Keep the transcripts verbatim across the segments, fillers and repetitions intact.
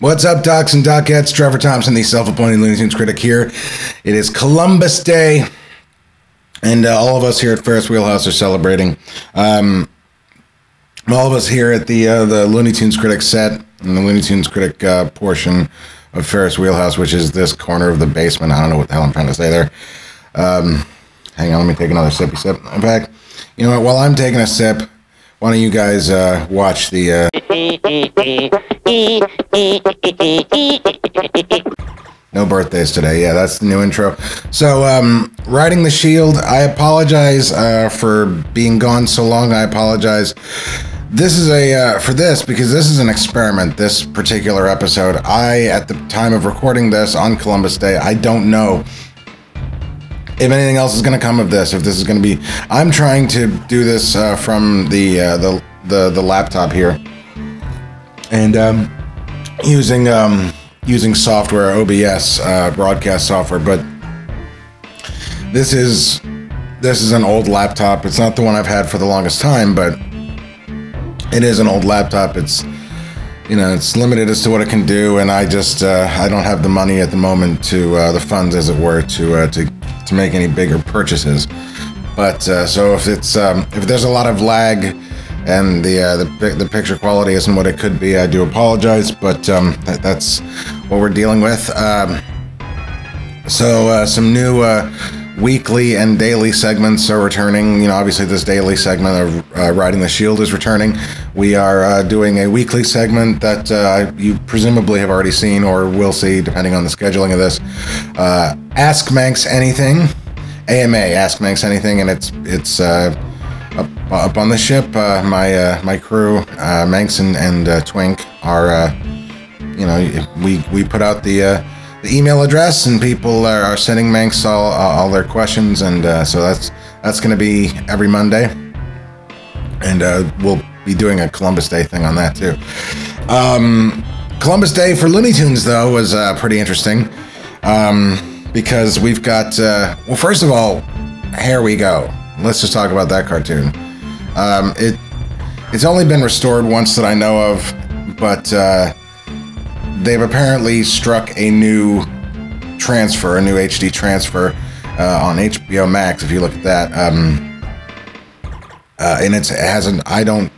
What's up, Docs and Docettes? Trevor Thompson, the self-appointed Looney Tunes critic here. It is Columbus Day, and uh, all of us here at Ferris Wheelhouse are celebrating. Um, all of us here at the uh, the Looney Tunes critic set and the Looney Tunes critic uh, portion of Ferris Wheelhouse, which is this corner of the basement. I don't know what the hell I'm trying to say there. Um, hang on, let me take another sippy sip. In fact, you know what? While I'm taking a sip, why don't you guys uh, watch the... Uh... No birthdays today. Yeah, that's the new intro. So, um, Riding the Shield, I apologize uh, for being gone so long. I apologize. This is a, uh, for this, because this is an experiment, this particular episode. I, at the time of recording this on Columbus Day, I don't know if anything else is going to come of this, if this is going to be... I'm trying to do this uh, from the, uh, the the the laptop here, and um, using um, using software, O B S, uh, broadcast software. But this is this is an old laptop. It's not the one I've had for the longest time, but it is an old laptop. It's you know it's limited as to what it can do, and I just uh, I don't have the money at the moment to uh, the funds, as it were, to uh, to to make any bigger purchases. But uh, so if it's um, if there's a lot of lag and the uh, the the picture quality isn't what it could be, I do apologize. But um, that, that's what we're dealing with. Um, so uh, some new uh, weekly and daily segments are returning. You know, obviously this daily segment of uh, Riding the Shield is returning. We are uh, doing a weekly segment that uh, you presumably have already seen or will see, depending on the scheduling of this. Uh, Ask Manx Anything, A M A, Ask Manx Anything, and it's it's uh, up, up on the ship. Uh, my uh, my crew, uh, Manx and, and uh, Twink, are uh, you know we we put out the uh, the email address, and people are, are sending Manx all all their questions, and uh, so that's that's going to be every Monday, and uh, we'll be doing a Columbus Day thing on that too. Um, Columbus Day for Looney Tunes though was uh, pretty interesting. Um, Because we've got, uh, well, first of all, here we go. Let's just talk about that cartoon. Um, it it's only been restored once that I know of, but uh, they've apparently struck a new transfer, a new H D transfer uh, on H B O Max. If you look at that, um, uh, and it's, it hasn't. I don't,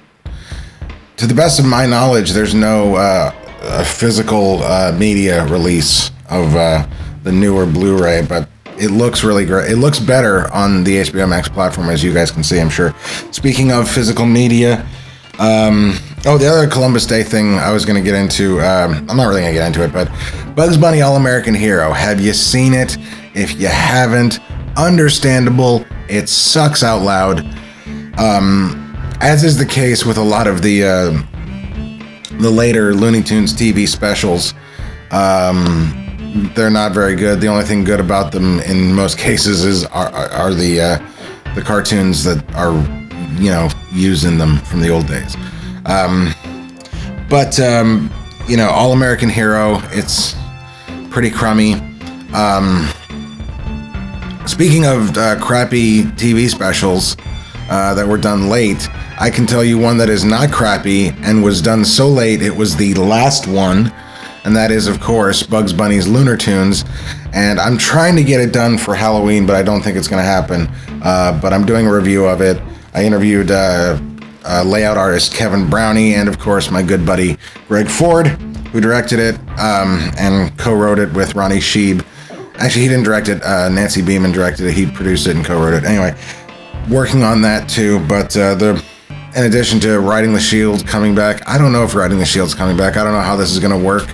to the best of my knowledge, there's no uh, a physical uh, media release of. Uh, the newer Blu-ray, but it looks really great. It looks better on the H B O Max platform, as you guys can see, I'm sure. Speaking of physical media, um, oh, the other Columbus Day thing I was going to get into, um, I'm not really going to get into it, but Bugs Bunny All-American Hero. Have you seen it? If you haven't, understandable. It sucks out loud. Um, as is the case with a lot of the, uh, the later Looney Tunes T V specials, um... they're not very good. The only thing good about them in most cases is are, are, are the uh, the cartoons that are you know used in them from the old days. Um, but um, you know, All-American Hero, it's pretty crummy. Um, speaking of uh, crappy T V specials uh, that were done late, I can tell you one that is not crappy and was done so late it was the last one. And that is, of course, Bugs Bunny's Looney Tunes. And I'm trying to get it done for Halloween, but I don't think it's going to happen. Uh, but I'm doing a review of it. I interviewed uh, uh, layout artist Kevin Brownie and, of course, my good buddy Greg Ford, who directed it um, and co-wrote it with Ronnie Sheeb. Actually, he didn't direct it. Uh, Nancy Beeman directed it. He produced it and co-wrote it. Anyway, working on that, too. But uh, the... in addition to Riding the Shield coming back, I don't know if Riding the Shield's coming back. I don't know how this is going to work.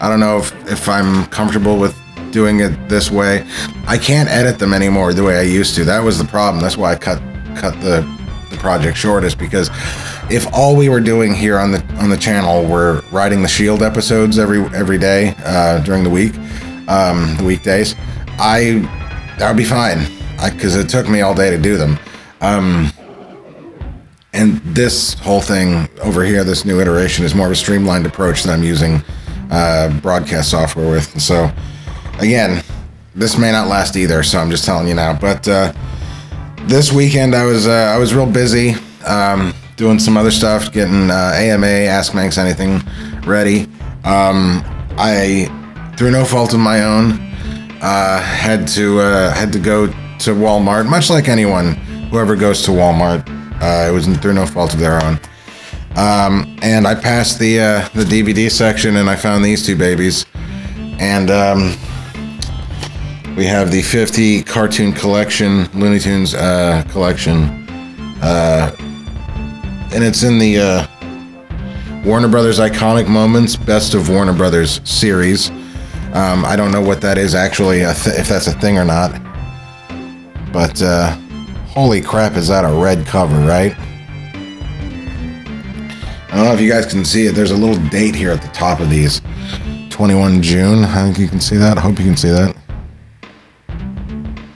I don't know if, if I'm comfortable with doing it this way. I can't edit them anymore the way I used to. That was the problem. That's why I cut cut the, the project short, is because if all we were doing here on the on the channel were Riding the Shield episodes every every day uh, during the week, um, the weekdays, I that would be fine, because it took me all day to do them. Um, And this whole thing over here, this new iteration, is more of a streamlined approach that I'm using uh, broadcast software with. And so, again, this may not last either, so I'm just telling you now. But uh, this weekend, I was uh, I was real busy um, doing some other stuff, getting uh, A M A, Ask Manx Anything, ready. Um, I, through no fault of my own, uh, had to uh, had to go to Walmart, much like anyone, whoever goes to Walmart. Uh, it was through no fault of their own. Um, and I passed the uh, the D V D section, and I found these two babies. And um, we have the fifty cartoon collection, Looney Tunes uh, collection, uh, and it's in the uh, Warner Brothers Iconic Moments Best of Warner Brothers series. Um, I don't know what that is actually, a th if that's a thing or not. But uh, holy crap, is that a red cover, right? I don't know if you guys can see it. There's a little date here at the top of these. twenty-one June. I think you can see that. I hope you can see that.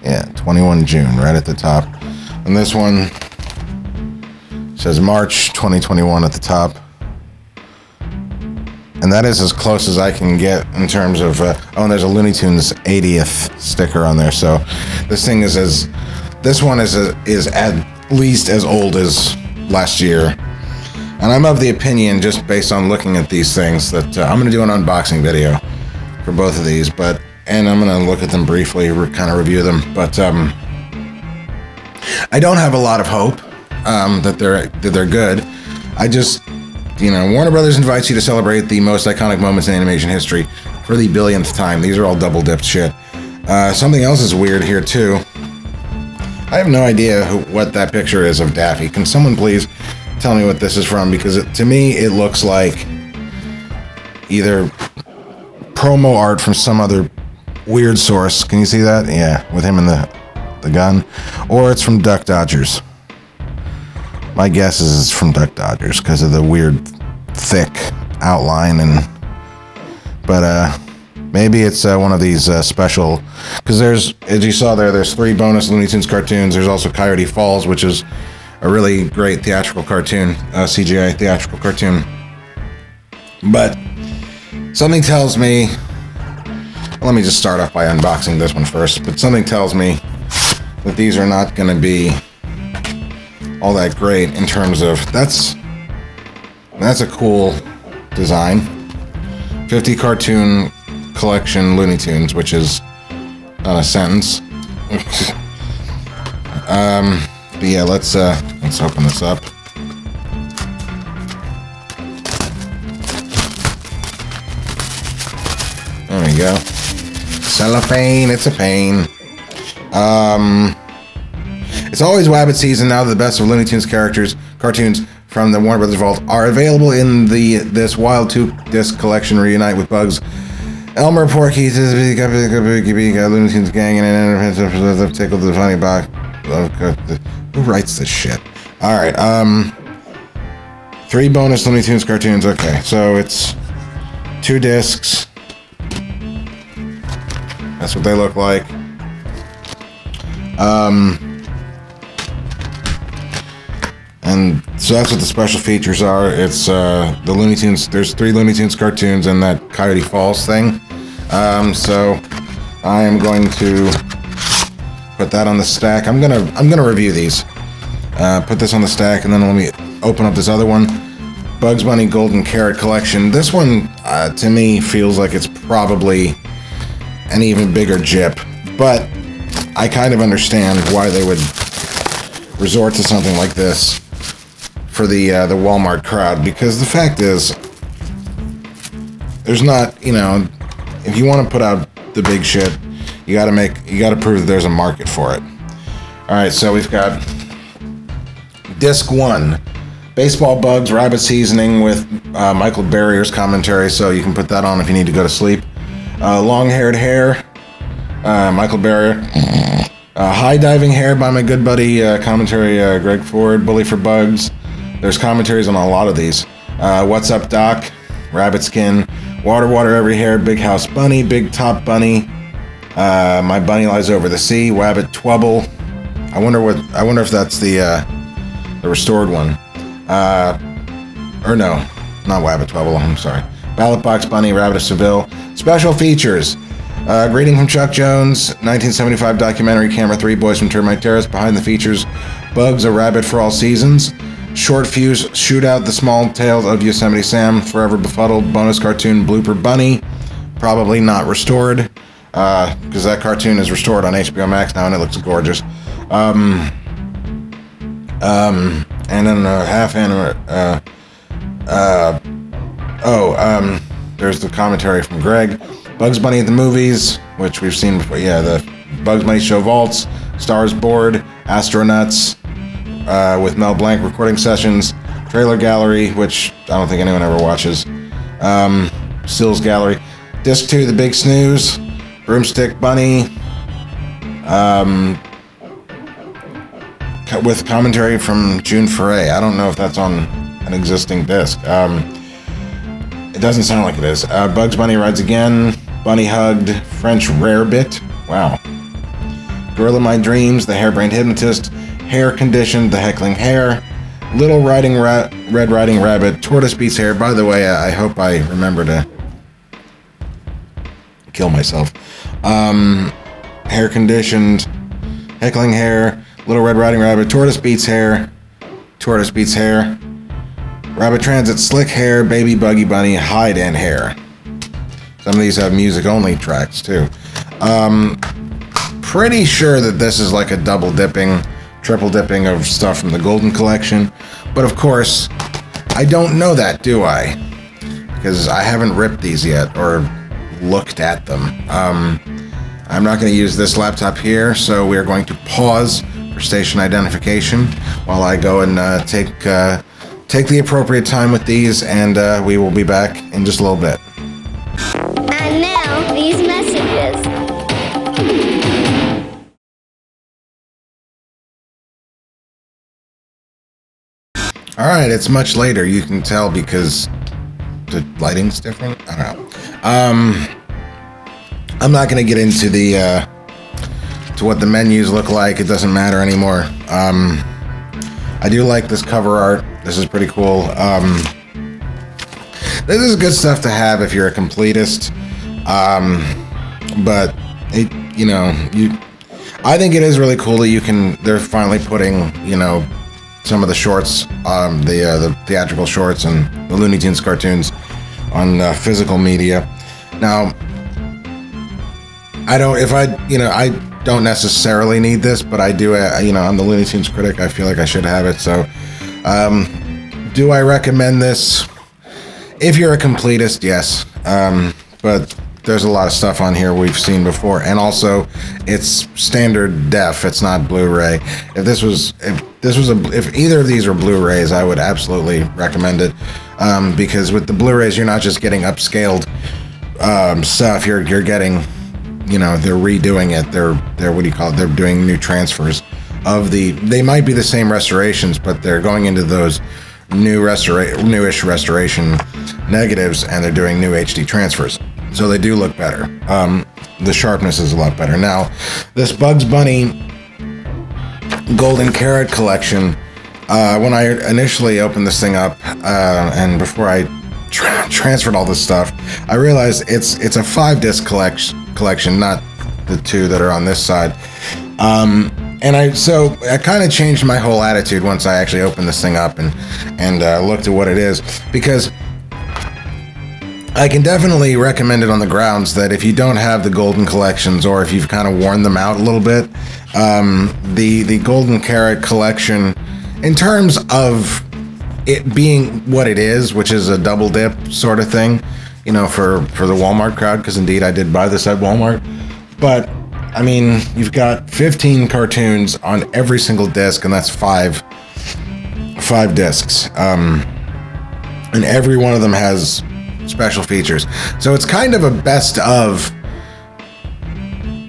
Yeah, twenty-one June, right at the top. And this one says March twenty twenty-one at the top. And that is as close as I can get in terms of... Uh, oh, and there's a Looney Tunes eightieth sticker on there. So this thing is as... This one is a, is at least as old as last year. And I'm of the opinion, just based on looking at these things, that uh, I'm going to do an unboxing video for both of these, but and I'm going to look at them briefly, kind of review them. But um, I don't have a lot of hope um, that they're that they're good. I just, you know, Warner Brothers invites you to celebrate the most iconic moments in animation history for the billionth time. These are all double-dipped shit. Uh, something else is weird here too. I have no idea who, what that picture is of Daffy. Can someone please tell me what this is from, because it, to me it looks like either promo art from some other weird source. Can you see that? Yeah, with him and the the gun. Or it's from Duck Dodgers. My guess is it's from Duck Dodgers because of the weird thick outline. And but uh maybe it's uh, one of these uh, special, because there's, as you saw there, there's three bonus Looney Tunes cartoons. There's also Coyote Falls, which is a really great theatrical cartoon, uh, C G I theatrical cartoon. But something tells me, well, let me just start off by unboxing this one first, but something tells me that these are not gonna be all that great in terms of, that's, that's a cool design. fifty cartoon collection Looney Tunes, which is not a sentence. um, But yeah, let's uh, let's open this up. There we go. Cellophane, it's a pain. Um, it's always Wabbit season now. The best of Looney Tunes characters, cartoons from the Warner Brothers Vault are available in the this wild two disc collection. Reunite with Bugs, Elmer, Porky, Looney Tunes gang, and Tickle the Funny Box. Who writes this shit? All right, um, three bonus Looney Tunes cartoons. Okay, so it's two discs. That's what they look like. Um, and so that's what the special features are. It's uh, the Looney Tunes. There's three Looney Tunes cartoons and that Coyote Falls thing. Um, so I am going to put that on the stack. I'm gonna I'm gonna review these. Uh, put this on the stack, and then let me open up this other one, Bugs Bunny Golden Carrot Collection. This one uh, to me feels like it's probably an even bigger jip, but I kind of understand why they would resort to something like this for the uh, the Walmart crowd, because the fact is, there's not, you know, if you want to put out the big shit, you gotta make, you gotta prove that there's a market for it. All right, so we've got disc one, Baseball Bugs Rabbit Seasoning with uh, Michael Barrier's commentary, so you can put that on if you need to go to sleep. Uh, long-haired hair, uh, Michael Barrier. Uh, high diving hair by my good buddy, uh, commentary uh, Greg Ford, Bully for Bugs. There's commentaries on a lot of these. Uh, What's Up Doc, Rabbit Skin, Water Water Every Hair, Big House Bunny, Big Top Bunny. Uh, my bunny lies over the sea. Wabbit Twubble. I wonder what. I wonder if that's the uh, the restored one, uh, or no, not Wabbit Twubble. I'm sorry. Ballot Box Bunny. Rabbit of Seville. Special features. Uh, greeting from Chuck Jones. nineteen seventy-five documentary Camera three. Boys from Termite Terrace. Behind the features. Bugs, A Rabbit for All Seasons. Short Fuse, Shoot Out, The Small Tales of Yosemite Sam, Forever Befuddled, bonus cartoon Blooper Bunny, probably not restored, uh, because that cartoon is restored on H B O Max now and it looks gorgeous. Um, um, and then a half anime, uh, uh, oh, um, there's the commentary from Greg. Bugs Bunny at the Movies, which we've seen before, yeah, the Bugs Bunny Show Vaults, Stars Board, Astronauts, uh, with Mel Blanc, recording sessions, Trailer Gallery, which I don't think anyone ever watches, um, Stills Gallery, Disc two, The Big Snooze, Broomstick Bunny, um, with commentary from June Foray. I don't know if that's on an existing disc. Um, it doesn't sound like it is. Uh, Bugs Bunny Rides Again, Bunny Hugged, French Rarebit, wow. Gorilla My Dreams, The Harebrained Hypnotist, Hair Conditioned, The Heckling Hare, Little Riding Ra Red Riding Rabbit, Tortoise Beats Hare. By the way, I, I hope I remember to kill myself. Um, Hair Conditioned, Heckling Hare, Little Red Riding Rabbit, Tortoise Beats Hare, Tortoise Beats Hare, Rabbit Transit, Slick Hare, Baby Buggy Bunny, Hide and Hare. Some of these have music-only tracks, too. Um, pretty sure that this is like a double dipping, triple dipping of stuff from the Golden Collection. But of course, I don't know that, do I? Because I haven't ripped these yet, or looked at them. Um, I'm not going to use this laptop here, so we are going to pause for station identification while I go and uh, take, uh, take the appropriate time with these, and uh, we will be back in just a little bit. And now, these messages. All right, it's much later. You can tell because the lighting's different. I don't know. Um, I'm not going to get into the, uh, to what the menus look like. It doesn't matter anymore. Um, I do like this cover art. This is pretty cool. Um, this is good stuff to have if you're a completist. Um, but it, you know, you, I think it is really cool that you can, they're finally putting, you know, some of the shorts, um, the, uh, the theatrical shorts and the Looney Tunes cartoons on uh, physical media. Now, I don't, if I, you know, I don't necessarily need this, but I do, uh, you know, I'm the Looney Tunes critic, I feel like I should have it, so, um, do I recommend this? If you're a completist, yes, um, but there's a lot of stuff on here we've seen before, and also, it's standard def, it's not Blu-ray. If this was, if this was a, if either of these were Blu-rays, I would absolutely recommend it. Um, because with the Blu-rays, you're not just getting upscaled um, stuff. You're you're getting, you know, they're redoing it. They're they're what do you call it? They're doing new transfers of the. They might be the same restorations, but they're going into those new restora newish restoration negatives, and they're doing new H D transfers. So they do look better. Um, the sharpness is a lot better. Now, this Bugs Bunny Golden Carrot Collection. Uh, when I initially opened this thing up, uh, and before I tra transferred all this stuff, I realized it's it's a five-disc collect collection, not the two that are on this side. Um, and I so I kind of changed my whole attitude once I actually opened this thing up and and uh, looked at what it is, because I can definitely recommend it on the grounds that if you don't have the Golden Collections, or if you've kind of worn them out a little bit, um, the the Golden Carrot Collection. In terms of it being what it is, which is a double dip sort of thing, you know, for, for the Walmart crowd, because indeed I did buy this at Walmart. But, I mean, you've got fifteen cartoons on every single disc, and that's five, five discs. Um, and every one of them has special features. So it's kind of a best of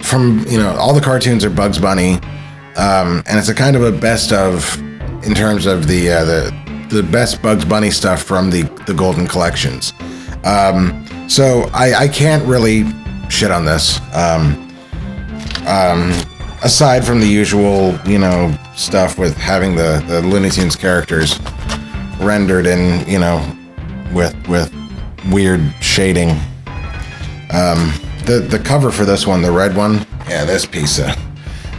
from, you know, all the cartoons are Bugs Bunny, um, and it's a kind of a best of in terms of the uh, the the best Bugs Bunny stuff from the the Golden Collections, um, so I, I can't really shit on this. Um, um, aside from the usual, you know, stuff with having the the Looney Tunes characters rendered in, you know, with with weird shading. Um, the the cover for this one, the red one, yeah, this piece. Uh,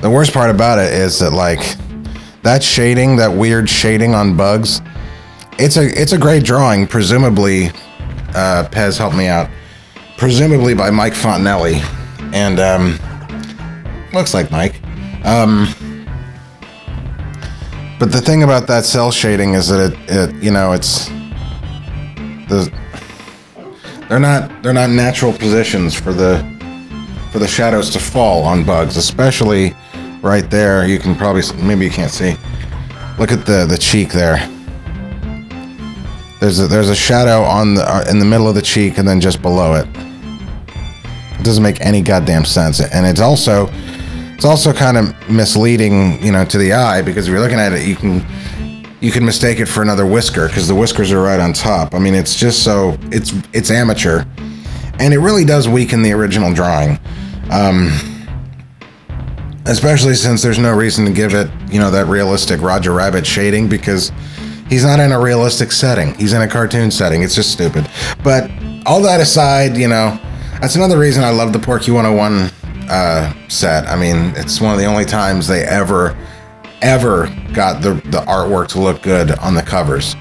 the worst part about it is that, like, that shading, that weird shading on Bugs, it's a it's a great drawing, presumably, uh, Pez helped me out, presumably by Mike Fontanelli, and um, looks like Mike. Um, but the thing about that cell shading is that it, it you know, it's the they're not they're not natural positions for the for the shadows to fall on Bugs, especially right there. You can probably, maybe you can't see. Look at the the cheek there. There's a, there's a shadow on the uh, in the middle of the cheek and then just below it. It doesn't make any goddamn sense, and it's also it's also kind of misleading, you know, to the eye, because if you're looking at it, you can you can mistake it for another whisker because the whiskers are right on top. I mean, it's just so it's it's amateur, and it really does weaken the original drawing, um, especially since there's no reason to give it, you know, that realistic Roger Rabbit shading, because he's not in a realistic setting. He's in a cartoon setting. It's just stupid. But all that aside, you know, that's another reason I love the Porky one oh one uh, set. I mean, it's one of the only times they ever, ever got the, the artwork to look good on the covers.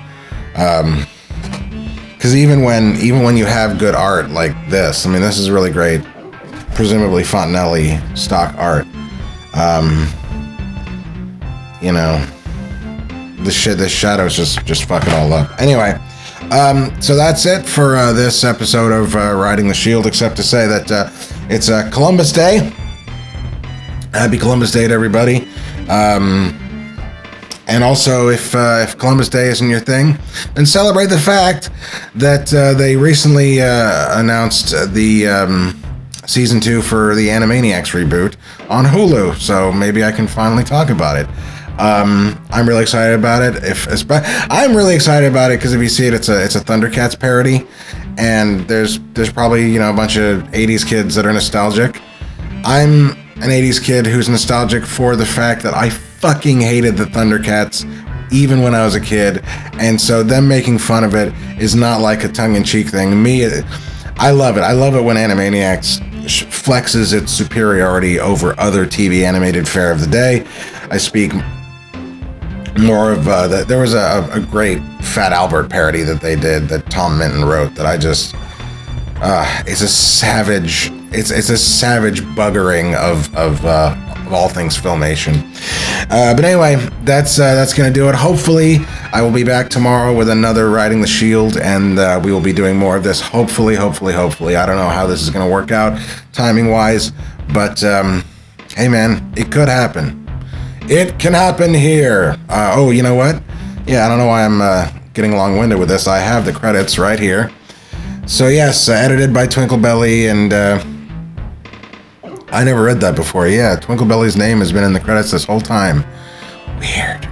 Um, because even when, even when you have good art like this, I mean, this is really great, presumably Fontanelli stock art. Um, you know... This shit, this shadow's just just fuck it all up. Anyway, um, so that's it for uh, this episode of uh, Riding the Shield, except to say that uh, it's uh, Columbus Day. Happy Columbus Day to everybody. Um, and also, if, uh, if Columbus Day isn't your thing, then celebrate the fact that uh, they recently uh, announced the um, season two for the Animaniacs reboot on Hulu, so maybe I can finally talk about it. Um, I'm really excited about it. If I'm really excited about it because if you see it, it's a it's a Thundercats parody, and there's there's probably, you know, a bunch of eighties kids that are nostalgic. I'm an eighties kid who's nostalgic for the fact that I fucking hated the Thundercats even when I was a kid, and so them making fun of it is not like a tongue-in-cheek thing. Me, I love it. I love it when Animaniacs flexes its superiority over other T V animated fare of the day. I speak more of uh, that. There was a, a great Fat Albert parody that they did that Tom Minton wrote that I just uh, it's a savage it's it's a savage buggering of of, uh, of all things filmation. Uh, but anyway, that's uh, that's gonna do it. Hopefully, I will be back tomorrow with another Riding the Shield, and uh, we will be doing more of this. Hopefully, hopefully, hopefully. I don't know how this is gonna work out timing wise, but um, hey man, it could happen. It can happen here. Uh, oh, you know what? Yeah, I don't know why I'm uh, getting long-winded with this. I have the credits right here. So yes, uh, edited by Twinkle Belly, and uh, I never read that before. Yeah, Twinkle Belly's name has been in the credits this whole time. Weird.